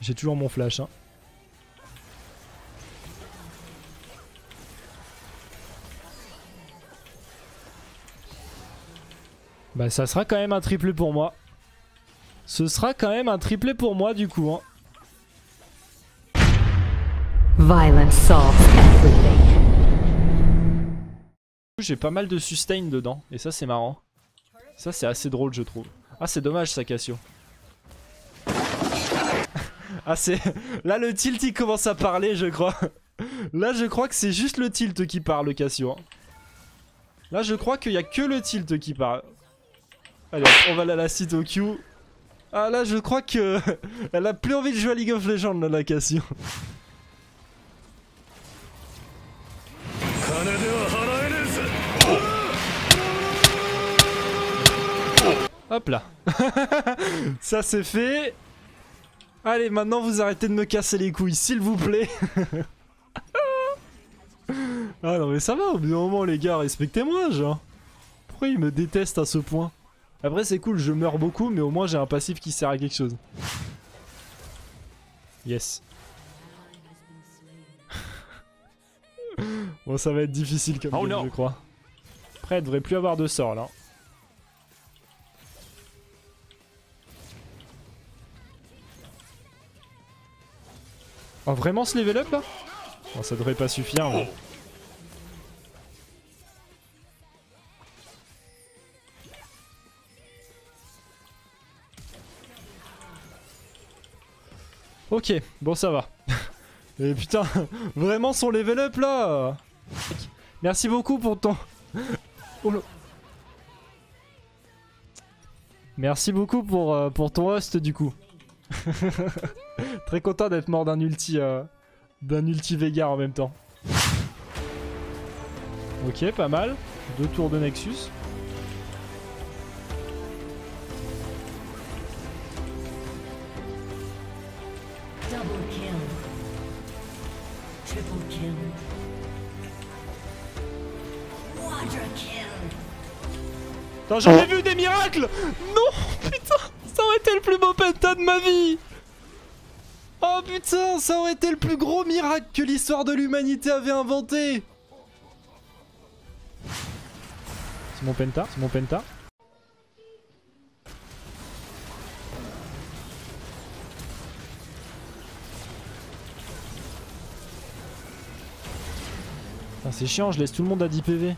J'ai toujours mon flash hein. Bah ça sera quand même un triplé pour moi. Ce sera quand même un triplé pour moi du coup hein. Violence solves everything. J'ai pas mal de sustain dedans et ça c'est marrant. Ça c'est assez drôle je trouve. Ah c'est dommage ça Cassio. Ah c'est... Là le tilt il commence à parler je crois. Là je crois que c'est juste le tilt qui parle Cassio. Là je crois qu'il n'y a que le tilt qui parle. Allez on va la cite au Q. Ah là je crois que... Elle a plus envie de jouer à League of Legends là la Cassio. Hop là. Ça c'est fait. Allez, maintenant vous arrêtez de me casser les couilles, s'il vous plaît. Ah non mais ça va, au bout d'un moment les gars, respectez-moi genre. Pourquoi ils me détestent à ce point? Après c'est cool, je meurs beaucoup, mais au moins j'ai un passif qui sert à quelque chose. Yes. Bon ça va être difficile comme game, je crois. Après elle devrait plus avoir de sort là. Oh vraiment ce level up là? Oh, ça devrait pas suffire. Mais... Ok, bon ça va. Et putain, vraiment son level up là. Merci beaucoup pour ton... Oh là. Merci beaucoup pour ton host du coup. Très content d'être mort d'un ulti Veigar en même temps. Ok, pas mal. 2 tours de Nexus. Double kill. Triple kill. Water kill. Attends, j'en ai vu des miracles. Non, putain. Ça aurait été le plus beau penta de ma vie. Oh putain, ça aurait été le plus gros miracle que l'histoire de l'humanité avait inventé. C'est mon penta, c'est mon penta. Ah, c'est chiant, je laisse tout le monde à 10 PV.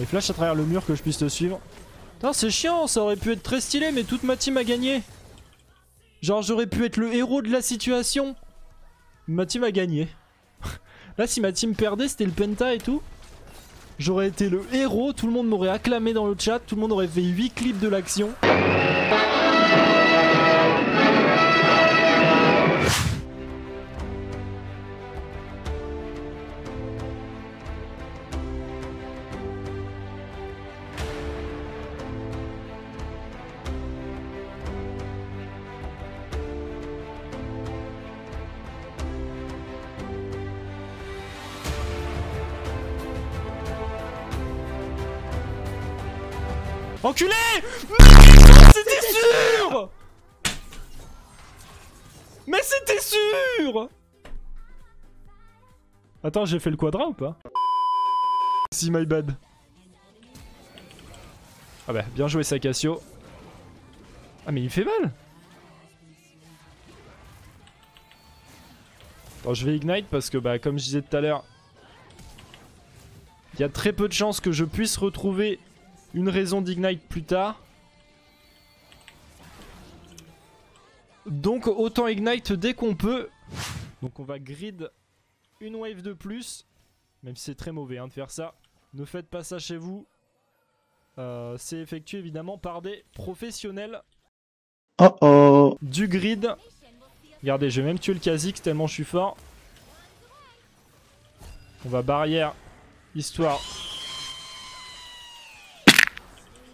Et flash à travers le mur que je puisse te suivre. Putain c'est chiant, ça aurait pu être très stylé mais toute ma team a gagné. Genre j'aurais pu être le héros de la situation. Ma team a gagné. Là si ma team perdait c'était le penta et tout. J'aurais été le héros, tout le monde m'aurait acclamé dans le chat, tout le monde aurait fait 8 clips de l'action. Enculé! C'était sûr! Mais c'était sûr! Attends, j'ai fait le quadra ou pas? Si, my bad. Ah bah, bien joué ça Cassio. Ah mais il fait mal! Attends, je vais ignite parce que bah, comme je disais tout à l'heure, il y a très peu de chances que je puisse retrouver... une raison d'ignite plus tard. Donc autant ignite dès qu'on peut. Donc on va grid une wave de plus. Même si c'est très mauvais hein, de faire ça. Ne faites pas ça chez vous. C'est effectué évidemment par des professionnels. Oh oh. Du grid. Regardez, j'ai même tué le Kha'Zix tellement je suis fort. On va barrière.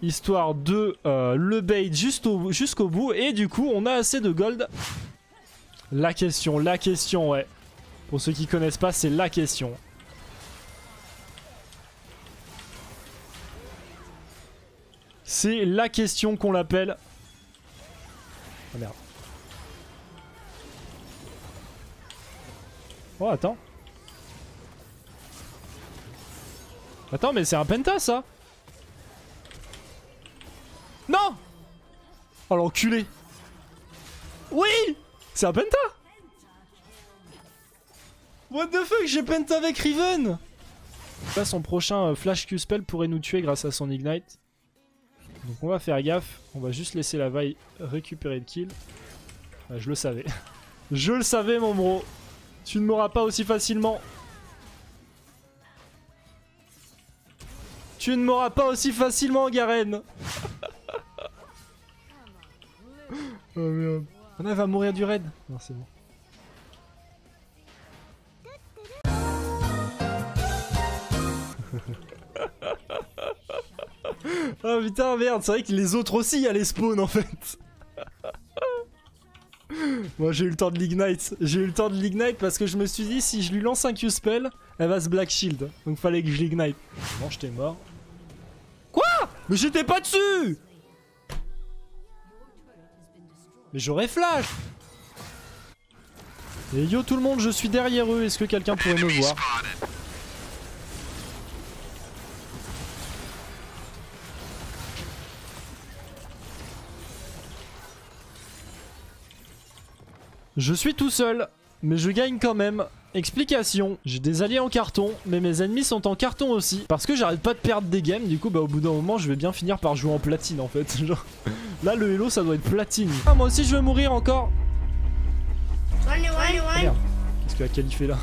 Histoire de le bait jusqu'au bout et du coup on a assez de gold. La question ouais. Pour ceux qui connaissent pas c'est la question. C'est la question qu'on l'appelle. Oh merde. Oh attends. Attends mais c'est un penta ça. Non. Oh l'enculé. Oui. C'est un penta. What the fuck, j'ai penta avec Riven. Là son prochain flash Q-spell pourrait nous tuer grâce à son ignite. Donc on va faire gaffe, on va juste laisser la vaille récupérer le kill. Bah, je le savais. Je le savais mon bro. Tu ne m'auras pas aussi facilement. Tu ne m'auras pas aussi facilement, Garen. Oh merde. On va mourir du raid. Non, c'est bon. Oh putain, merde. C'est vrai que les autres aussi, il y a les spawns en fait. Moi j'ai eu le temps de l'ignite, parce que je me suis dit si je lui lance un Q-spell, elle va se black shield. Donc fallait que je l'ignite. Bon j'étais mort. Quoi? Mais j'étais pas dessus. Mais j'aurais flash. Et yo tout le monde, je suis derrière eux, est-ce que quelqu'un pourrait me voir? Je suis tout seul, mais je gagne quand même. Explication, j'ai des alliés en carton, mais mes ennemis sont en carton aussi. Parce que j'arrête pas de perdre des games, du coup bah au bout d'un moment je vais bien finir par jouer en platine en fait. Genre, là le hello ça doit être platine. Ah moi aussi je vais mourir encore. Merde, qu'est-ce que la Kali fait là?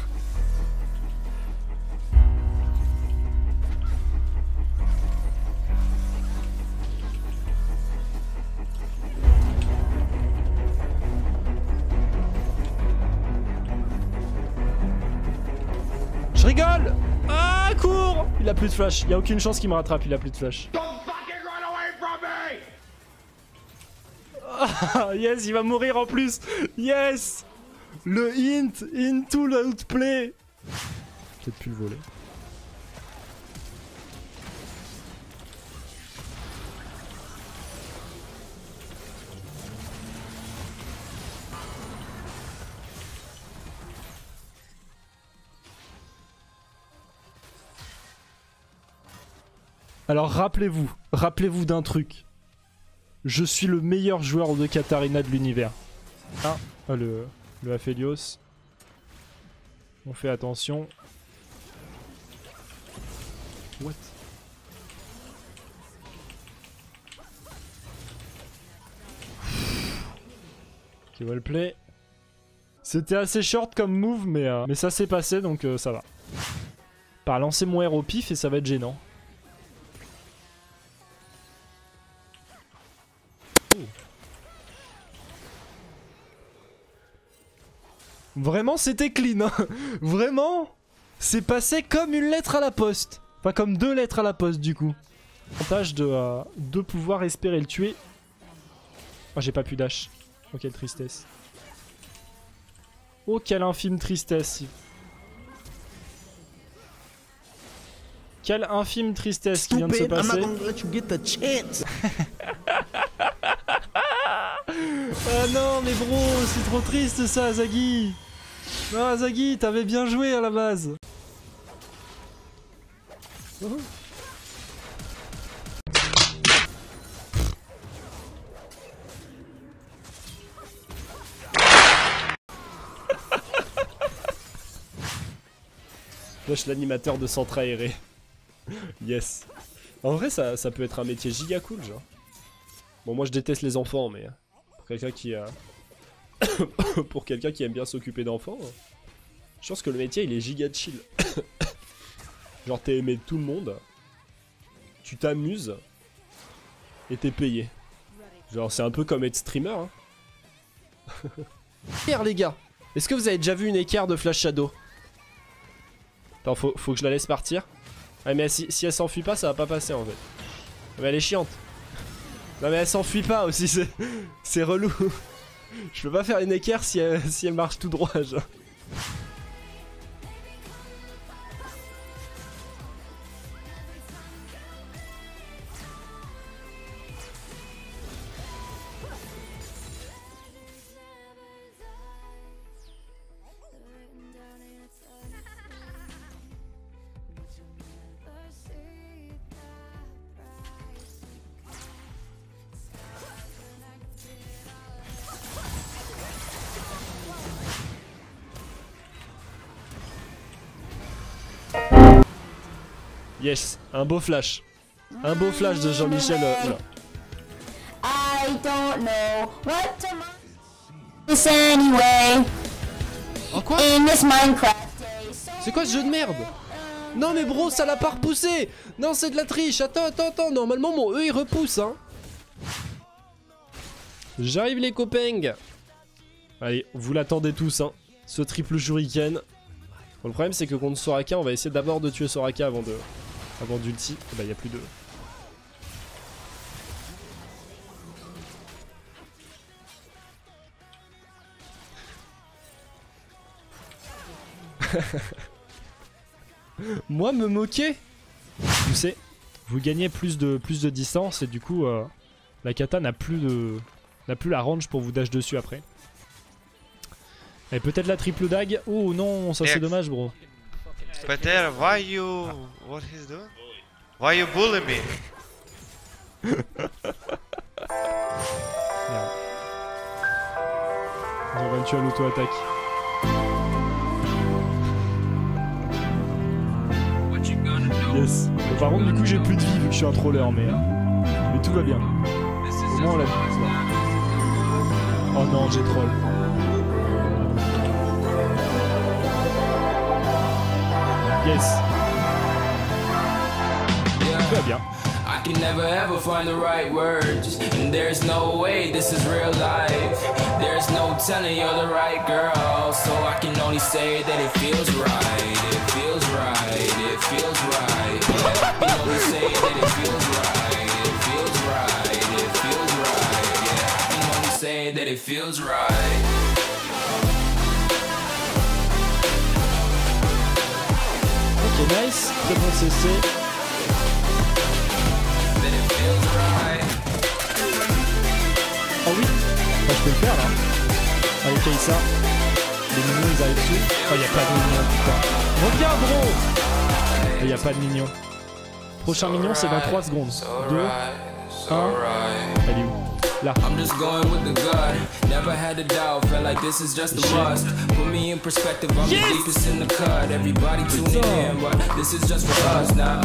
Je rigole! Ah, cours! Il a plus de flash, il n'y a aucune chance qu'il me rattrape, il a plus de flash. Ah, yes, il va mourir en plus! Yes! Le hint, into l'outplay! Peut-être plus le voler. Alors rappelez-vous d'un truc. Je suis le meilleur joueur de Katarina de l'univers. Ah, le Aphelios. On fait attention. What? Ok, well play. C'était assez short comme move, mais ça s'est passé, donc ça va. Pas lancer mon R au pif et ça va être gênant. Vraiment c'était clean, hein. Vraiment c'est passé comme une lettre à la poste. Enfin comme deux lettres à la poste du coup. Avantage de pouvoir espérer le tuer. Oh j'ai pas pu dash. Oh quelle tristesse. Oh quelle infime tristesse. Quelle infime tristesse qui vient de se passer. Ah non mais bro, c'est trop triste ça Zaggy. Non Zaggy, t'avais bien joué à la base. Oh. Lâche l'animateur de centre aéré. Yes. En vrai ça peut être un métier giga cool genre. Bon moi je déteste les enfants mais... Quelqu'un qui a... Pour quelqu'un qui aime bien s'occuper d'enfants, hein. Je pense que le métier il est giga chill. Genre t'es aimé de tout le monde, tu t'amuses et t'es payé. Genre c'est un peu comme être streamer, hein. Pierre les gars, est-ce que vous avez déjà vu une équerre de Flash Shadow? Attends faut que je la laisse partir. Ah mais si elle s'enfuit pas ça va pas passer en fait. Mais elle est chiante. Non mais elle s'enfuit pas aussi, c'est relou. Je peux pas faire une équerre si elle marche tout droit genre. Yes, un beau flash. Un beau flash de Jean-Michel. Oula. I don't know what to this anyway. Oh quoi? In this Minecraft. C'est quoi ce jeu de merde? Non mais bro, ça l'a pas repoussé. Non, c'est de la triche. Attends. Normalement mon E il repousse hein. J'arrive les copains. Allez, vous l'attendez tous hein. Ce triple shuriken. Bon, le problème c'est que contre Soraka, on va essayer d'abord de tuer Soraka avant de d'ulti. Bah il y a plus de. Moi me moquer. Vous savez, vous gagnez plus de distance et du coup la kata n'a plus de la range pour vous dash dessus après. Et peut-être la triple dague. Oh non, ça c'est dommage bro. Peter, why you what he's doing? Why you bully me? On va le tuer à l'auto-attaque. Yes. Par contre, du coup, j'ai plus de vie vu que je suis un troller, mais tout va bien. Au moins, on l'a vu. Oh non, j'ai troll. Yes. Tout va bien. I can never ever find the right words. And there's no way this is real life. There's no telling you're the right girl. So I can only say that it feels right. It feels right. It feels right. I can only say that it feels right. It feels right. It feels right. Yeah, I can only say that it feels right. Ok, nice. Très bon CC. Oh oui, bah, je peux le faire là. Allez, Kaisa. Les mignons ils arrivent dessus. Oh y'a pas de mignon putain. Reviens gros. Et y'a pas de mignon. Prochain mignon c'est 23 secondes. 2, 1. Elle est où? Là. I'm just going with the gut. Never had a doubt. Felt like this is just a must. Put me in perspective. I'm the deepest in the cut. Everybody tuning in, but this is just for us now.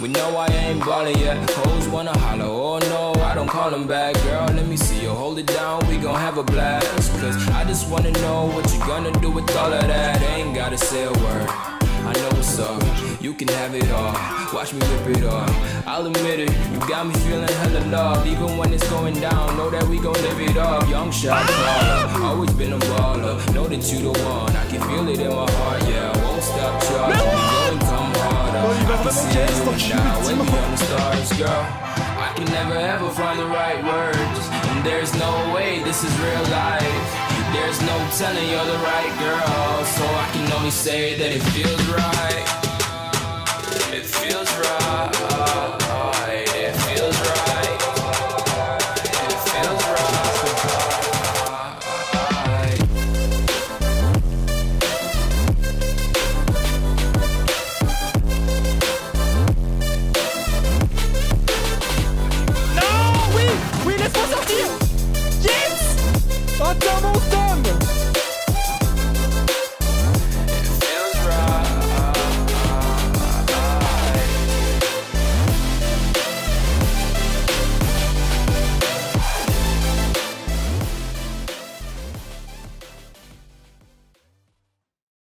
We know I ain't ballin' yet. Hoes wanna holler. Oh no, I don't call them back. Girl, let me see you hold it down. We gon' have a blast. Cause I just wanna know what you gonna do with all of that. Ain't gotta say a word. I know what's up. You can have it all. Watch me rip it off. I'll admit it. You got me feeling hella love. Even when it's going down, know that we gon' live it up. Young shot baller, always been a baller. Know that you the one. I can feel it in my heart. Yeah, I won't stop trying. I'm going come harder. I can see it now. When we on the stars, girl. I can never ever find the right words. And there's no way this is real life. There's no telling you're the right girl. So I can only say that it feels right. It feels right.